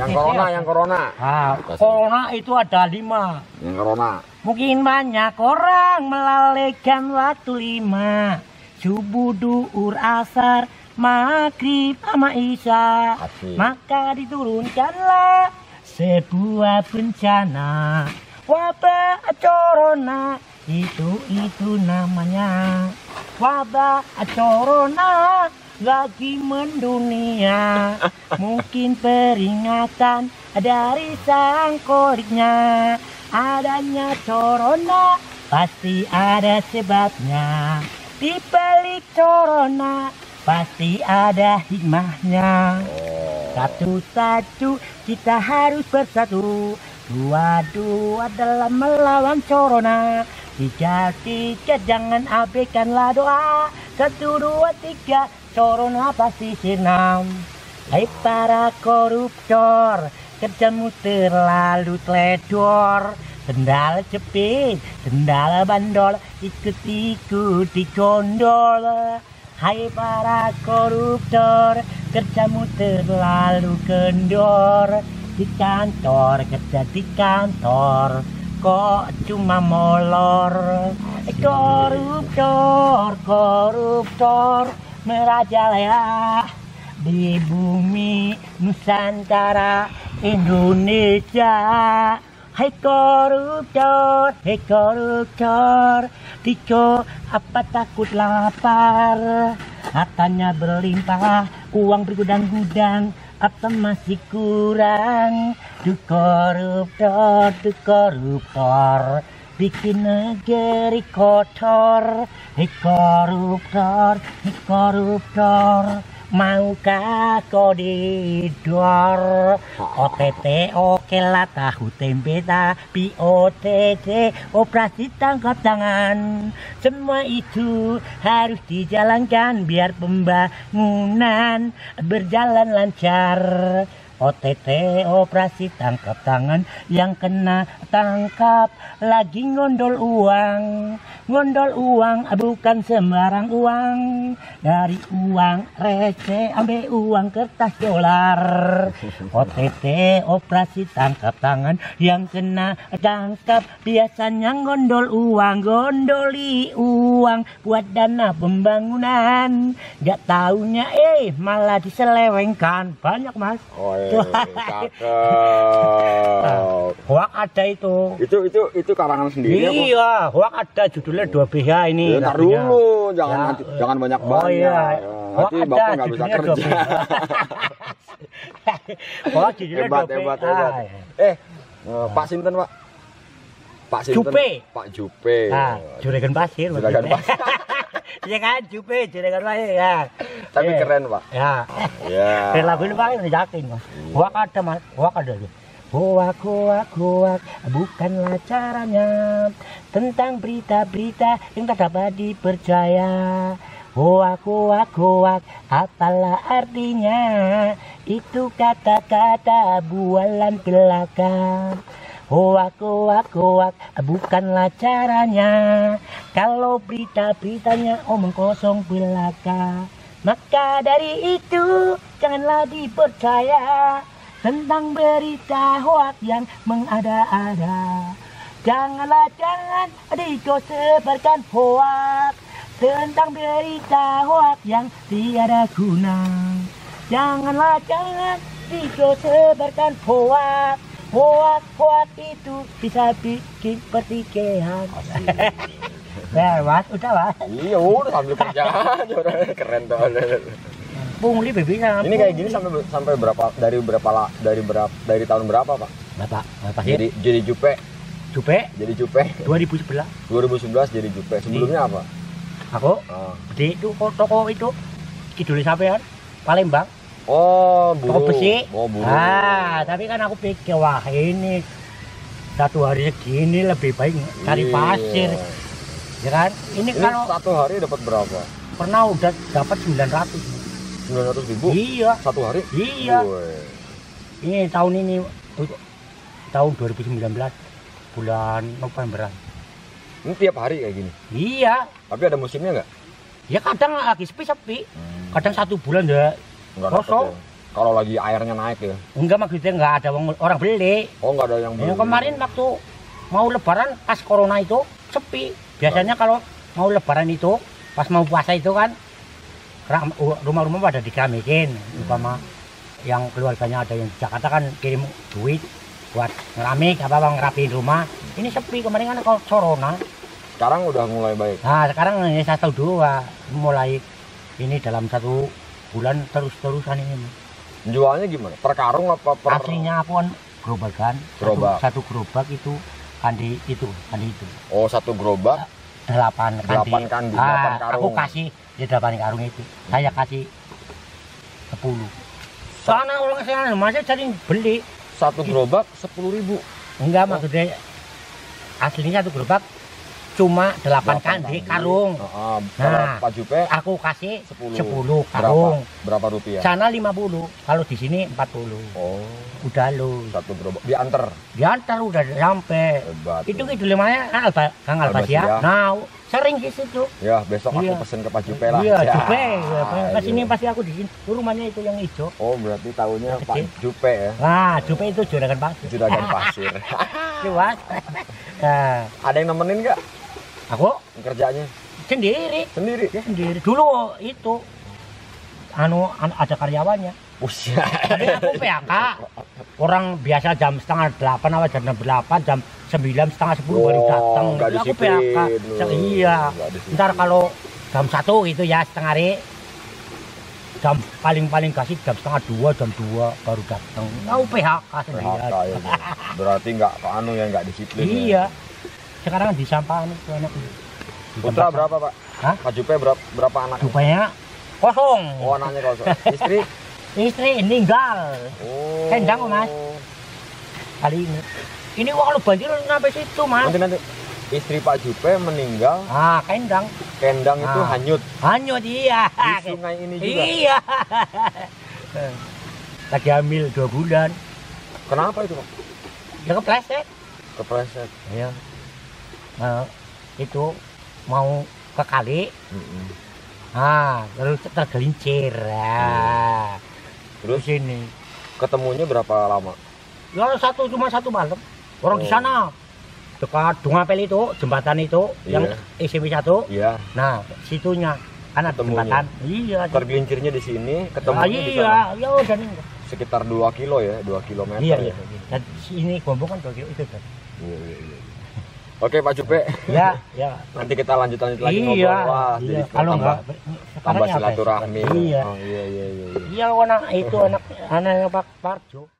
Yang corona, yang corona. Ah, corona itu ada 5. Yang corona. Mungkin banyak orang melalekan waktu 5. Subuh, duhur, asar, maghrib, sama isya. Maka diturunkanlah sebuah bencana. Wabah corona, itu namanya. Wabah corona lagi mendunia. Mungkin peringatan dari sang koriknya. Adanya corona pasti ada sebabnya. Di balik corona pasti ada hikmahnya. Satu-satu kita harus bersatu. Dua-dua dalam melawan corona. Tiga-tiga jangan abaikanlah doa. 1, 2, 3 corona pasti senam. Hai para koruptor, kerjamu terlalu teledor. Sendal jepit, sendal bandol, ikut-ikut digondol. Hai para koruptor, kerjamu terlalu kendor. Di kantor, kerja di kantor, kok cuma molor. Koruptor, koruptor merajalela di bumi Nusantara Indonesia. Hai koruptor, Tiko apa takut lapar? Hartanya berlimpah, uang bergudang-gudang, apa masih kurang? Duh koruptor, bikin negeri kotor. Hei koruptor, maukah kau didor? OTT oke lah, tahu tempe tapi OTT, operasi tangkap tangan. Semua itu harus dijalankan biar pembangunan berjalan lancar. OTT operasi tangkap tangan, yang kena tangkap lagi ngondol uang. Ngondol uang bukan sembarang uang. Dari uang receh ambil uang kertas dolar. OTT operasi tangkap tangan, yang kena tangkap biasanya ngondol uang. Gondoli uang buat dana pembangunan. Gak taunya malah diselewengkan. Banyak mas. Hoak ada itu. Itu karangan sendiri. Iya, hoak ada judulnya JUPe ini. Ntar dulu, jangan banyak. Oh iya, hoak ada judulnya JUPe. Hoak judulnya JUPe. Pak Sinten Pak. Pak Sinten. Pak JUPe. Juragan Pasir. Juragan Pasir. Iya kan, JUPe, juragan Pasir ya. Tapi keren pak. Ya. Lagunya pak ini yakin mas. Hoak ada mas, hoak ada. Hoak bukanlah caranya. Tentang berita-berita yang tak dapat dipercaya. Hoak apalah artinya? Itu kata-kata bualan belaka. Hoak bukanlah caranya. Kalau berita-beritanya omong kosong belaka. Maka dari itu janganlah dipercaya. Tentang berita hoak yang mengada-ada, jangan disebarkan hoak. Tentang berita hoak yang tiada guna, jangan disebarkan hoak. Hoak itu bisa bikin pertikaian. Ya mas, udah mas. Iya udah sambil kerja aja udah. Keren tuh. Pungli babynya. Ini kayak gini sampai berapa dari tahun berapa pak? Bapak jadi JUPe. JUPe? Jadi JUPe. 2011 jadi JUPe. Sebelumnya apa? Aku di itu toko itu Kidul sampean Palembang. Oh buru. Toko besi. Oh buru. Ah tapi kan aku pikir wah ini satu harinya gini lebih baik cari pasir. Ya kan? Ini kalau satu hari dapat berapa? Pernah udah dapat 900. 900.000? Iya. Satu hari? Iya. Woy. Ini tahun ini tahun 2019 bulan November. Ini tiap hari kayak gini? Iya. Tapi ada musimnya nggak? Ya kadang lagi sepi-sepi. Kadang 1 bulan ya kosong. Kalau lagi airnya naik ya? Enggak, maksudnya enggak ada orang beli. Oh, enggak ada yang beli. Kemarin waktu mau lebaran pas corona itu sepi. Biasanya kalau mau lebaran itu pas mau puasa itu kan rumah-rumah pada diramikin. Umpama yang keluarganya ada yang di Jakarta kan kirim duit buat ngeramik apa ngerapiin rumah. Ini sepi kemarin kan kalau corona. Sekarang udah mulai baik. Nah, sekarang ini saya tahu dulu mulai ini dalam 1 bulan terus-terusan ini. Jualnya gimana? Per karung apa per? Aslinya pun gerobakan. Gerobak. Satu gerobak itu kandi itu, kandi itu. Oh, satu gerobak 8 kandi. 8 karung. Aku kasih di 8 karung itu. Saya kasih 10. Sana orang sana masih cari beli. Satu gerobak 10.000. Enggak, maksudnya aslinya satu gerobak cuma 8 kandi karung. Nah, Pak Jupe, aku kasih 10 karung. Berapa rupiah? Sana 50, kalau di sini 40. Oh, udah lu. Satu gerobak diantar. Diantar udah sampai. Itu gitu namanya Kang Albasia. Nah, sering di situ. Ya, besok aku pesen ke Pak Jupe lah. Iya, Jupe. Ke sini pasti aku di sini. Rumahnya itu yang hijau. Oh, berarti tahunya Pak Jupe ya. Nah, Jupe itu juragan pasir. Juragan pasir. Cuat. Nah, ada yang nemenin enggak? Aku kerjanya sendiri. Dulu itu ada karyawannya. Usia. Tapi aku PHK. Orang biasa jam 7:30 apa jam 8, jam 9, 9:30 baru datang. Jadi aku PHK. Iya. Ntar kalau jam 1 gitu ya setengah hari. Jam paling kasih jam 1:30, jam 2 baru datang. Aku PHK sendiri. Berarti nggak nggak disiplin. Iya. Sekarang di sampahan itu anak putra berapa Pak? Hah? Pak Jupe berapa anak? Jupenya kosong. Oh, anaknya kosong. Istri meninggal. Oh. Kendang Mas. Kali ini. Ini kalau banjir sampai situ Mas. Nanti istri Pak Jupe meninggal. Ah, kendang. Kendang itu hanyut. Hanyut iya. Di sungai ini juga. Iya. Lagi hamil 2 bulan. Kenapa itu Pak? Ya kepleset. Kepleset. Iya. Nah, itu mau ke kali, terus tergelincir. Terus ini ketemunya berapa lama? Ya, cuma satu malam. Orang di sana dekat Dungapel itu, jembatan itu yang SMP 1. Iya. Nah, situnya kan ada jembatan. Iya. Tergelincirnya di sini, ketemunya di sana. Iya, dan sekitar 2 kilo ya, 2 kilometer. Iya. Dan ini gombong kan 2 kilo itu kan. Iya. Oke Pak Jupe, ya. Nanti kita lanjut lagi ngobrol. Wah, jadi kalau tambah silaturahmi. Iya, anak itu anak Pak Parjo.